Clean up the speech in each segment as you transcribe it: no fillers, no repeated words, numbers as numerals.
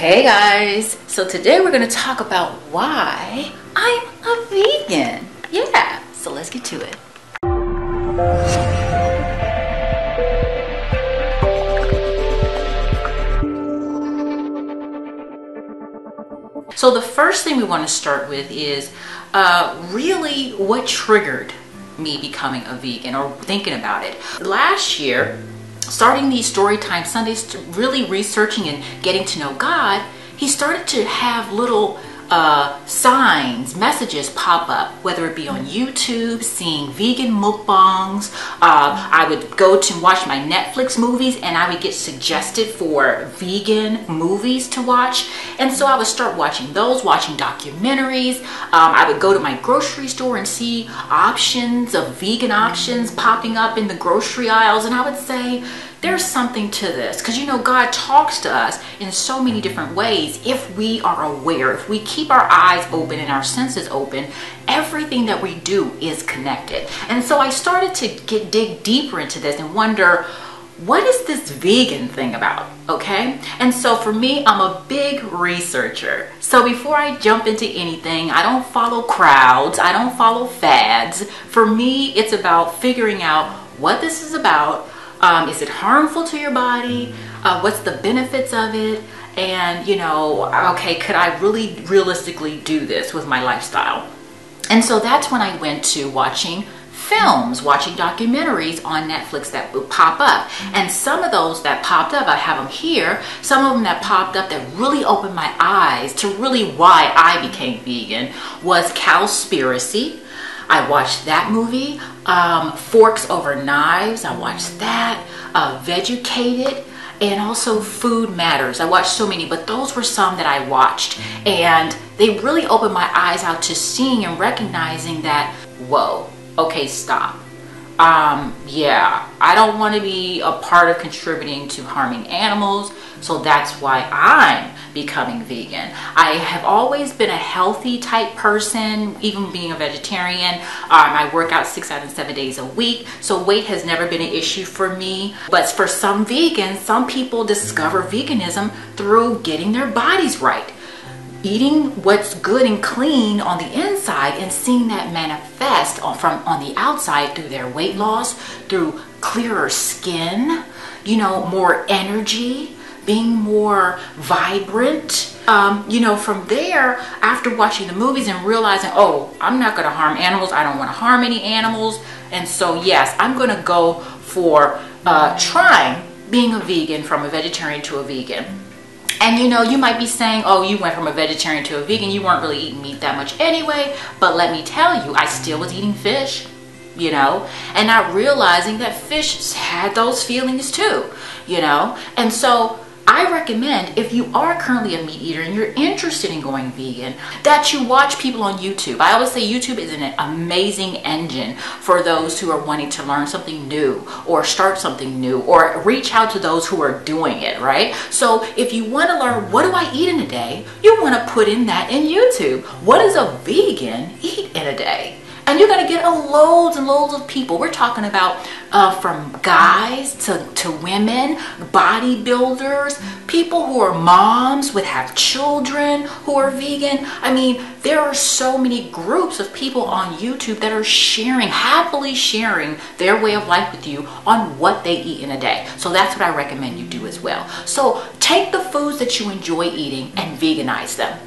Hey guys, so today we're going to talk about why I'm a vegan. Yeah, so let's get to it. So the first thing we want to start with is really what triggered me becoming a vegan or thinking about it. Last year, starting these Storytime Sundays, really researching and getting to know God, he started to have little signs, messages pop up, whether it be on YouTube, seeing vegan mukbangs. I would go to watch my Netflix movies and I would get suggested for vegan movies to watch. And so I would start watching those, watching documentaries. I would go to my grocery store and see options of vegan options popping up in the grocery aisles. And I would say, there's something to this, because you know God talks to us in so many different ways if we are aware, if we keep our eyes open and our senses open. Everything that we do is connected. And so I started to dig deeper into this and wonder, what is this vegan thing about? Okay, and so for me, I'm a big researcher. So before I jump into anything, I don't follow crowds, I don't follow fads. For me, it's about figuring out what this is about. Is it harmful to your body? What's the benefits of it? And you know, okay, could I really realistically do this with my lifestyle? And so that's when I went to watching films, watching documentaries on Netflix that would pop up. And some of those that popped up, I have them here, some of them that popped up that really opened my eyes to really why I became vegan was Cowspiracy. I watched that movie. Forks Over Knives, I watched that. Vegucated, and also Food Matters. I watched so many, but those were some that I watched. And they really opened my eyes out to seeing and recognizing that, whoa, okay, stop. Yeah, I don't want to be a part of contributing to harming animals, so that's why I'm becoming vegan. I have always been a healthy type person, even being a vegetarian. I work out 6 out of 7 days a week, so weight has never been an issue for me. But for some vegans, some people discover veganism through getting their bodies right, eating what's good and clean on the inside and seeing that manifest on the outside through their weight loss, through clearer skin, you know, more energy, being more vibrant. You know, from there, after watching the movies and realizing, oh, I'm not going to harm animals, I don't want to harm any animals, and so yes, I'm going to go for trying being a vegan, from a vegetarian to a vegan. And you know, you might be saying, oh, you went from a vegetarian to a vegan, you weren't really eating meat that much anyway, but let me tell you, I still was eating fish, you know, and not realizing that fish had those feelings too, you know. And so I recommend, if you are currently a meat eater and you're interested in going vegan, that you watch people on YouTube. I always say YouTube is an amazing engine for those who are wanting to learn something new or start something new or reach out to those who are doing it, right? So if you want to learn, what do I eat in a day? You want to put in that in YouTube. What does a vegan eat in a day? And you're going to get loads and loads of people. We're talking about from guys to women, bodybuilders, people who are moms with have children who are vegan. I mean, there are so many groups of people on YouTube that are sharing, happily sharing their way of life with you on what they eat in a day. So that's what I recommend you do as well. So take the foods that you enjoy eating and veganize them.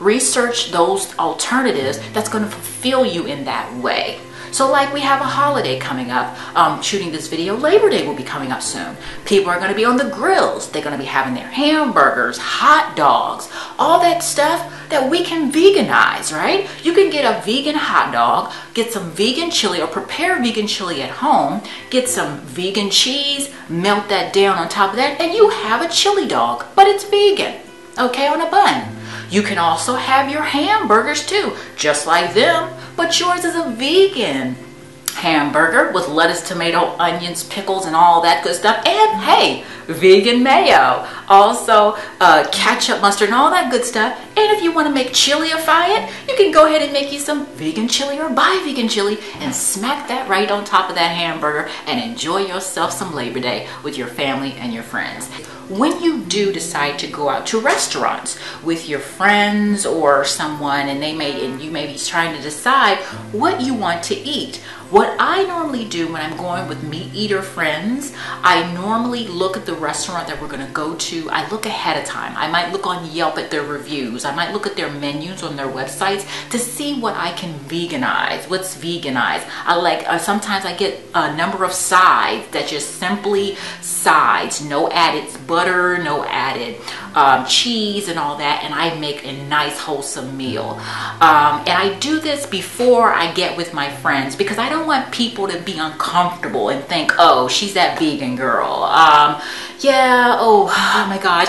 Research those alternatives that's going to fulfill you in that way. So like, we have a holiday coming up. Shooting this video, Labor Day will be coming up soon. People are going to be on the grills. They're going to be having their hamburgers, hot dogs, all that stuff that we can veganize, right? You can get a vegan hot dog, get some vegan chili, or prepare vegan chili at home, get some vegan cheese, melt that down on top of that, and you have a chili dog, but it's vegan, okay, on a bun. You can also have your hamburgers too, just like them, but yours is a vegan hamburger with lettuce, tomato, onions, pickles, and all that good stuff. And hey, vegan mayo. Also ketchup, mustard, and all that good stuff. And if you want to make chiliify it, you can go ahead and make you some vegan chili or buy vegan chili and smack that right on top of that hamburger and enjoy yourself some Labor Day with your family and your friends. When you do decide to go out to restaurants with your friends or someone, and you may be trying to decide what you want to eat. What I normally do when I'm going with meat eater friends, I normally look at the restaurant that we're going to go to. I look ahead of time. I might look on Yelp at their reviews. I might look at their menus on their websites to see what I can veganize. What's veganized? I like sometimes I get a number of sides that just simply sides, no added butter, no added cheese and all that, and I make a nice wholesome meal. And I do this before I get with my friends because I don't want people to be uncomfortable and think, oh, she's that vegan girl. Yeah, oh my gosh,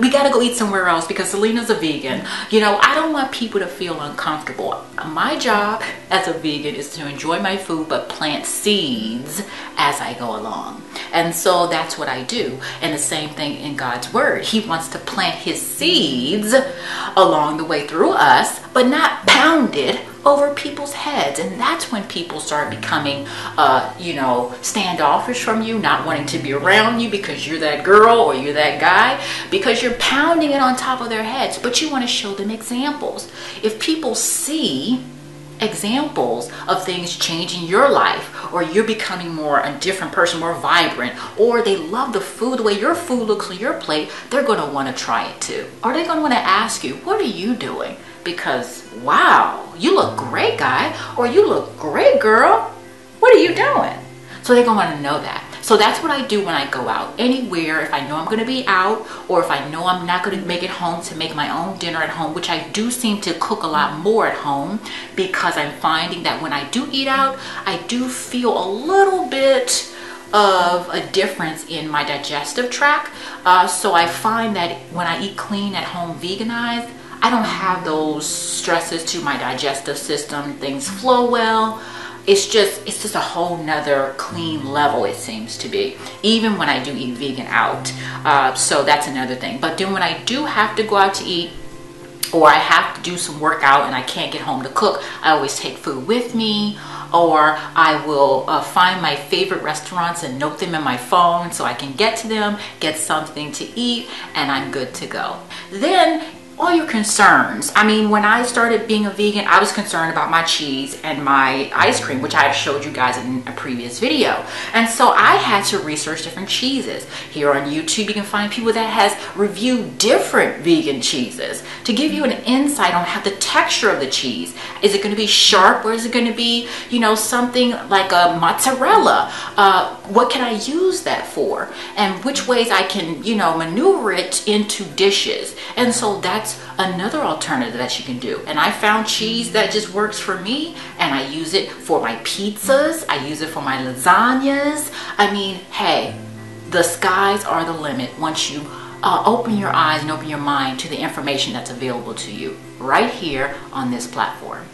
we gotta go eat somewhere else because Selena's a vegan. You know, I don't want people to feel uncomfortable. My job as a vegan is to enjoy my food but plant seeds as I go along. And so that's what I do. And the same thing in God's word. He wants to plant his seeds along the way through us, but not pound it over people's heads. And that's when people start becoming, you know, standoffish from you, not wanting to be around you because you're that girl or you're that guy, because you're pounding it on top of their heads. But you want to show them examples. If people see examples of things changing your life, or you're becoming more a different person, more vibrant, or they love the food, the way your food looks on your plate, they're going to want to try it too. Or they're going to want to ask you, what are you doing? Because, wow, you look great, guy, or you look great, girl. What are you doing? So they're going to want to know that. So that's what I do when I go out anywhere. If I know I'm going to be out, or if I know I'm not going to make it home to make my own dinner at home, which I do seem to cook a lot more at home because I'm finding that when I do eat out, I do feel a little bit of a difference in my digestive tract. So I find that when I eat clean at home, veganized, I don't have those stresses to my digestive system. Things flow well. It's just a whole nother clean level, it seems to be, even when I do eat vegan out. So that's another thing. But then when I do have to go out to eat, or I have to do some workout and I can't get home to cook, I always take food with me, or I will find my favorite restaurants and note them in my phone so I can get to them, get something to eat, and I'm good to go. Then all your concerns. I mean, when I started being a vegan, I was concerned about my cheese and my ice cream, which I have showed you guys in a previous video. And so I had to research different cheeses. Here on YouTube, you can find people that has reviewed different vegan cheeses to give you an insight on how the texture of the cheese. Is it going to be sharp, or is it going to be, you know, something like a mozzarella? What can I use that for? And which ways I can, you know, maneuver it into dishes. And so that's another alternative that you can do. And I found cheese that just works for me, and I use it for my pizzas, I use it for my lasagnas. I mean, hey, the skies are the limit once you open your eyes and open your mind to the information that's available to you right here on this platform.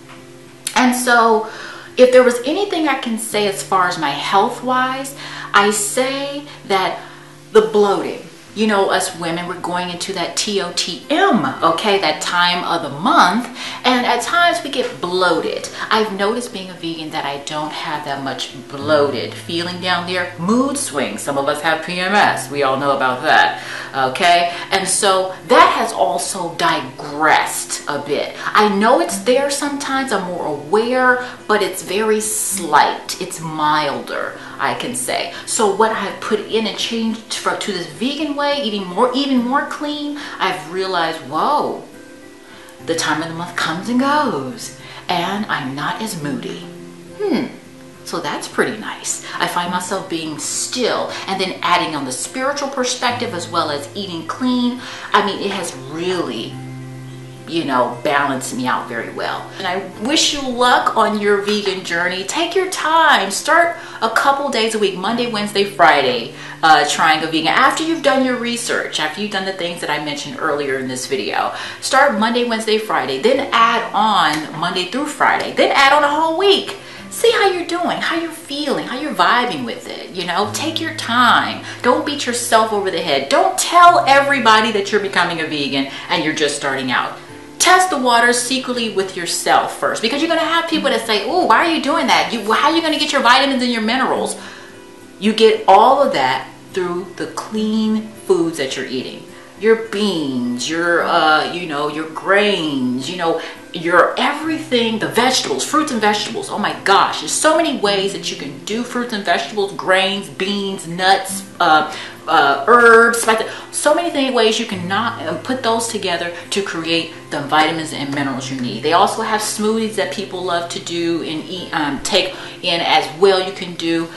And so if there was anything I can say as far as my health wise, I say that the bloating, you know, us women, we're going into that TOTM, okay, that time of the month, and at times we get bloated. I've noticed being a vegan that I don't have that much bloated feeling down there. Mood swings, some of us have PMS, we all know about that, okay? And so that has also digressed a bit. I know it's there sometimes, I'm more aware, but it's very slight, it's milder, I can say. So what I've put in and changed to this vegan way, eating more, even more clean, I've realized, whoa, the time of the month comes and goes, and I'm not as moody. So that's pretty nice. I find myself being still, and then adding on the spiritual perspective as well as eating clean. I mean, it has really, you know, balance me out very well. And I wish you luck on your vegan journey. Take your time. Start a couple days a week, Monday, Wednesday, Friday, trying a vegan. After you've done your research, after you've done the things that I mentioned earlier in this video, start Monday, Wednesday, Friday, then add on Monday through Friday, then add on a whole week. see how you're doing, how you're feeling, how you're vibing with it. You know, take your time. Don't beat yourself over the head. Don't tell everybody that you're becoming a vegan and you're just starting out. Test the waters secretly with yourself first, because you're going to have people that say, oh, why are you doing that? How are you going to get your vitamins and your minerals? You get all of that through the clean foods that you're eating. Your beans, your you know, your grains, you know, your everything, the vegetables, fruits and vegetables. Oh my gosh, there's so many ways that you can do fruits and vegetables, grains, beans, nuts, herbs, so many ways you can put those together to create the vitamins and minerals you need. They also have smoothies that people love to do and eat, take in as well. You can do.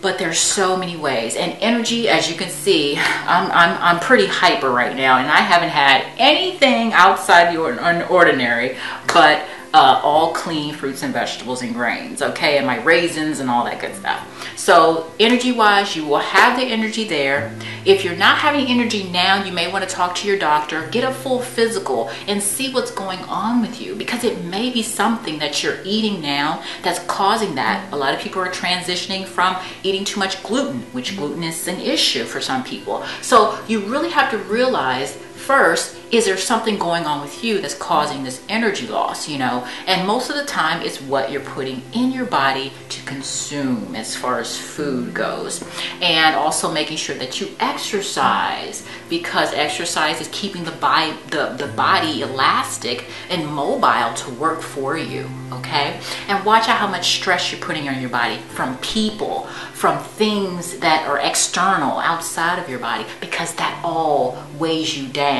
But there's so many ways. And energy, as you can see, I'm pretty hyper right now, and I haven't had anything outside the ordinary but all clean fruits and vegetables and grains, okay, and my raisins and all that good stuff. So energy wise, you will have the energy there. If you're not having energy now, you may want to talk to your doctor, get a full physical and see what's going on with you, because it may be something that you're eating now that's causing that. A lot of people are transitioning from eating too much gluten, which gluten is an issue for some people. So you really have to realize first, is there something going on with you that's causing this energy loss, you know? And most of the time, it's what you're putting in your body to consume as far as food goes. And also making sure that you exercise, because exercise is keeping the body elastic and mobile to work for you, okay? And watch out how much stress you're putting on your body from people, from things that are external, outside of your body, because that all weighs you down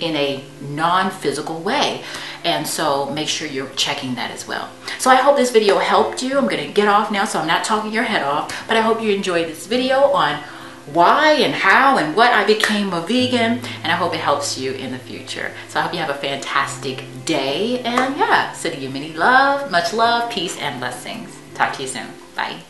in a non-physical way. And so make sure you're checking that as well. So I hope this video helped you. I'm going to get off now, so I'm not talking your head off, but I hope you enjoyed this video on why and how and what I became a vegan, and I hope it helps you in the future. So I hope you have a fantastic day, and yeah, sending you many love, much love, peace and blessings. Talk to you soon. Bye.